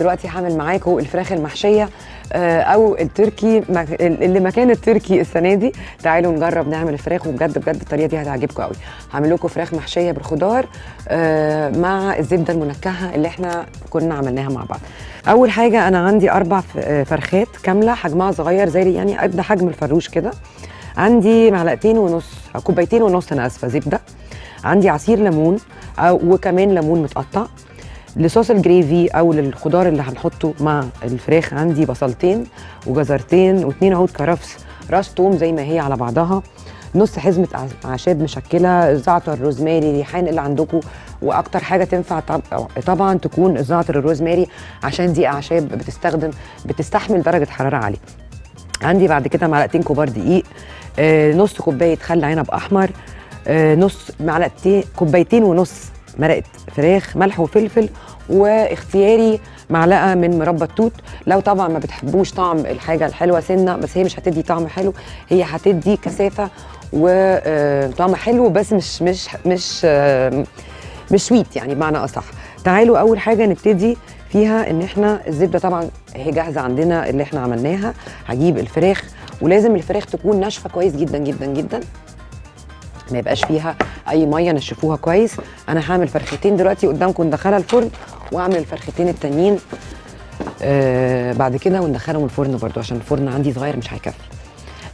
دلوقتي هعمل معاكم الفراخ المحشيه او التركي اللي مكان التركي السنه دي. تعالوا نجرب نعمل الفراخ، وبجد بجد الطريقه دي هتعجبكم قوي. هعمل لكم فراخ محشيه بالخضار مع الزبده المنكهه اللي احنا كنا عملناها مع بعض. اول حاجه انا عندي 4 فرخات كامله حجمها صغير زي يعني قد حجم الفروش كده. عندي 2.5 كوبايتين انا اسفه زبده، عندي عصير ليمون وكمان ليمون متقطع لصوص الجريفي او للخضار اللي هنحطه مع الفراخ. عندي بصلتين وجزرتين و2 عود كرفس، راس توم زي ما هي على بعضها، نص حزمه اعشاب مشكله، زعتر روزماري ريحان اللي عندكم، واكتر حاجه تنفع طبعا تكون زعتر الروزماري عشان دي اعشاب بتستحمل درجه حراره عاليه. عندي بعد كده 2 كبار دقيق، نص كوبايه خل عنب احمر، نص 2.5 كوباية مرقه فراخ، ملح وفلفل، واختياري 1 معلقة من مربى التوت. لو طبعا ما بتحبوش طعم الحاجه الحلوه سنه، بس هي مش هتدي طعم حلو، هي هتدي كثافه وطعم حلو بس مش سويت يعني بمعنى اصح. تعالوا اول حاجه نبتدي فيها ان احنا الزبده طبعا هي جاهزه عندنا اللي احنا عملناها. هجيب الفراخ، ولازم الفراخ تكون ناشفه كويس جدا جدا جدا، ما يبقاش فيها اي ميه، نشفوها كويس. انا هعمل فرختين دلوقتي قدامكم ندخلها الفرن، واعمل الفرختين التانيين بعد كده وندخلهم الفرن برضو عشان الفرن عندي صغير مش هيكفي.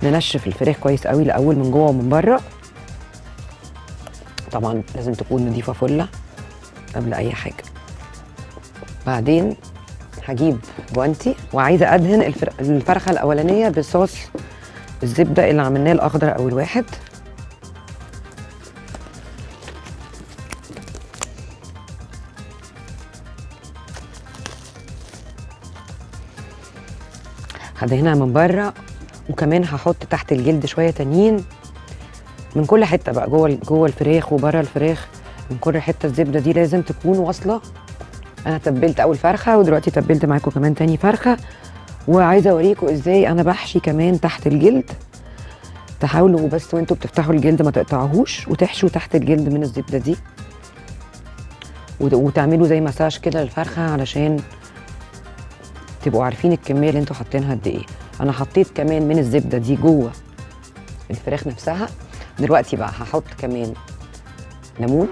ننشف الفراخ كويس قوي الاول من جوه ومن بره، طبعا لازم تكون نضيفه فله قبل اي حاجه. بعدين هجيب جوانتي، وعايزه ادهن الفرخه الاولانيه بصوص الزبده اللي عملناه الاخضر اول واحد. هدهنها من بره، وكمان هحط تحت الجلد شويه تانيين من كل حته بقى، جوه الفراخ وبره الفراخ من كل حته. الزبده دي لازم تكون واصله. انا تبلت اول فرخه، ودلوقتي تبلت معاكم كمان تاني فرخه، وعايزه اوريكم ازاي انا بحشي كمان تحت الجلد. تحاولوا بس وانتوا بتفتحوا الجلد ما تقطعوهوش، وتحشوا تحت الجلد من الزبده دي، وتعملوا زي مساج كده للفرخه علشان تبقوا عارفين الكميه اللي انتوا حاطينها قد ايه. انا حطيت كمان من الزبده دي جوه الفراخ نفسها. دلوقتي بقى هحط كمان ليمون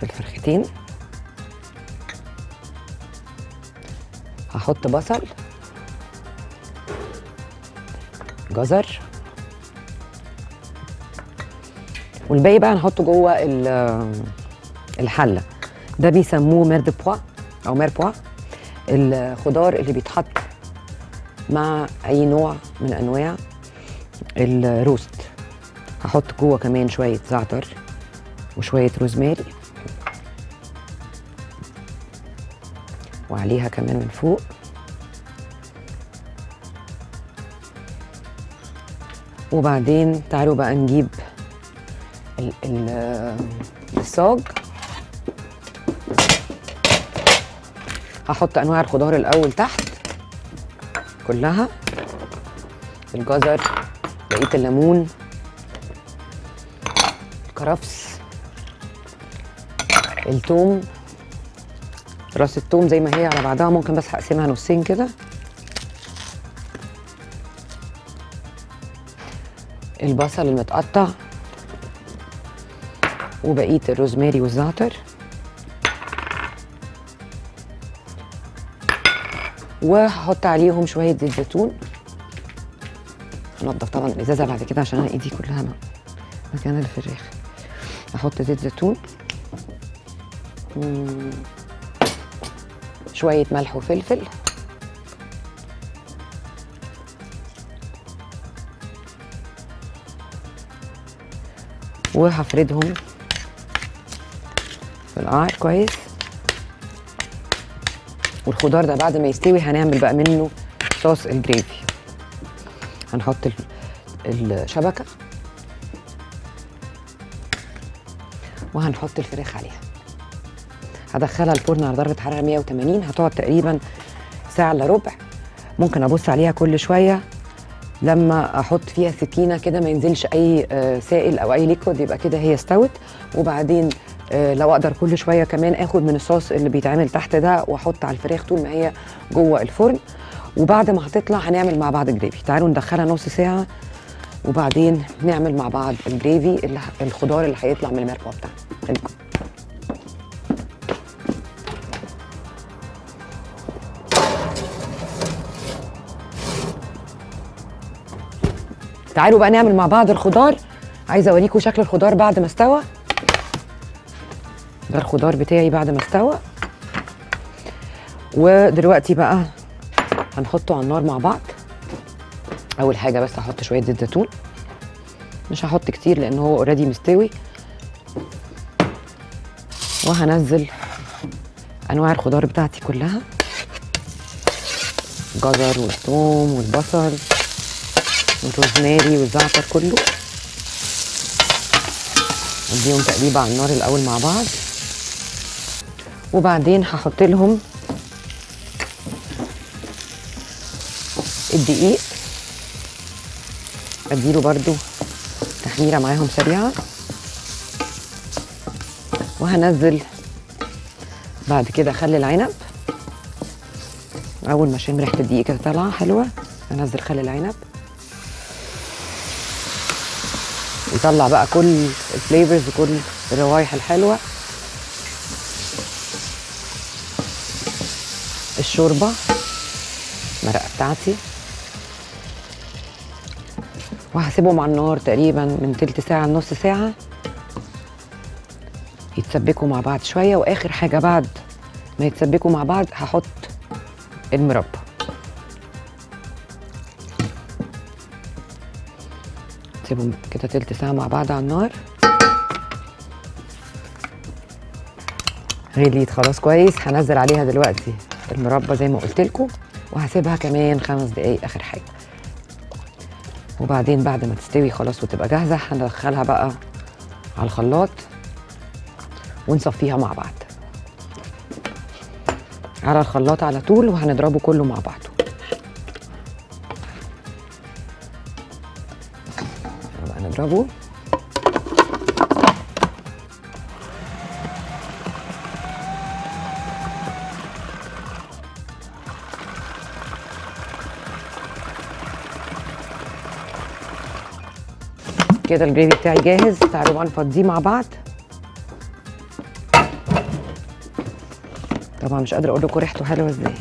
في الفرختين، هحط بصل، جزر، والباقي بقى هنحطه جوه الحله. ده بيسموه مير دو بوا او مير بوا، الخضار اللي بيتحط مع اي نوع من انواع الروست. هحط جوه كمان شويه زعتر وشويه روزماري، وعليها كمان من فوق وبعدين تعالوا بقى نجيب الصاج. هحط انواع الخضار الاول تحت كلها، الجزر، بقيه الليمون، الكرفس، الثوم، راس الثوم زي ما هي على بعضها، ممكن بس هقسمها نصين كده، البصل المتقطع، وبقيه الروزماري والزعتر، وهحط عليهم شويه زيت زيتون. هنضف طبعا الازازه بعد كده عشان انا ايدي كلها مكان الفراخ. هحط زيت زيتون، شويه ملح وفلفل، وهفردهم في القعر كويس. والخضار ده بعد ما يستوي هنعمل بقى منه صوص الجريفي. هنحط الشبكه وهنحط الفراخ عليها، هدخلها الفرن على درجه حراره 180، هتقعد تقريبا ساعه الا ربع. ممكن ابص عليها كل شويه لما احط فيها سكينه كده ما ينزلش اي سائل او اي ليكويد، يبقى كده هي استوت. وبعدين لو اقدر كل شويه كمان اخد من الصوص اللي بيتعمل تحت ده واحط على الفراخ طول ما هي جوه الفرن. وبعد ما هتطلع هنعمل مع بعض الجريفي. تعالوا ندخلها نص ساعه وبعدين نعمل مع بعض الجريفي الخضار اللي هيطلع من المرقه بتاعنا. تعالوا بقى نعمل مع بعض الخضار. عايزه اوريكم شكل الخضار بعد ما استوى. ده الخضار بتاعي بعد ما استوى، ودلوقتي بقى هنحطه على النار مع بعض. اول حاجه بس هحط شويه زيت زيتون، مش هحط كتير لان هو اوريدي مستوي. وهنزل انواع الخضار بتاعتي كلها، الجزر والثوم والبصل والروزماري والزعتر كله. اديهم تقليبه على النار الاول مع بعض، وبعدين هحط لهم الدقيق، اديله برده تحميره معاهم سريعه. وهنزل بعد كده خل العنب. اول ما اشم ريحه الدقيق كده طالعه حلوه هنزل خل العنب يطلع بقى كل الفليفرز وكل الروايح الحلوه. الشوربه المرقه بتاعتي، وهسيبهم على النار تقريبا من تلت ساعه لنص ساعه يتسبكوا مع بعض شويه. واخر حاجه بعد ما يتسبكوا مع بعض هحط المربى. سيبهم كده تلت ساعه مع بعض على النار. غليت خلاص كويس، هنزل عليها دلوقتي المربى زي ما قلت لكم، وهسيبها كمان 5 دقايق اخر حاجه. وبعدين بعد ما تستوي خلاص وتبقى جاهزه هندخلها بقى على الخلاط ونصفيها مع بعض على الخلاط على طول، وهنضربه كله مع بعضه. هنضربه كده. الجريفي بتاعي جاهز. تعالوا بقى نفضيه مع بعض. طبعا مش قادره اقول لكم ريحته حلوه ازاي.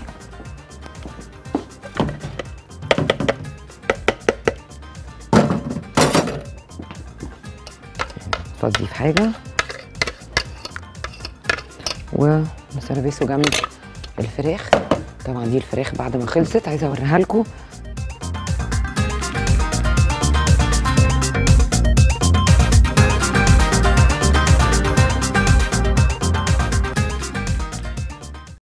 نفضيه في حاجه ونسربسه جنب الفراخ. طبعا دي الفراخ بعد ما خلصت عايزه اوريها لكم.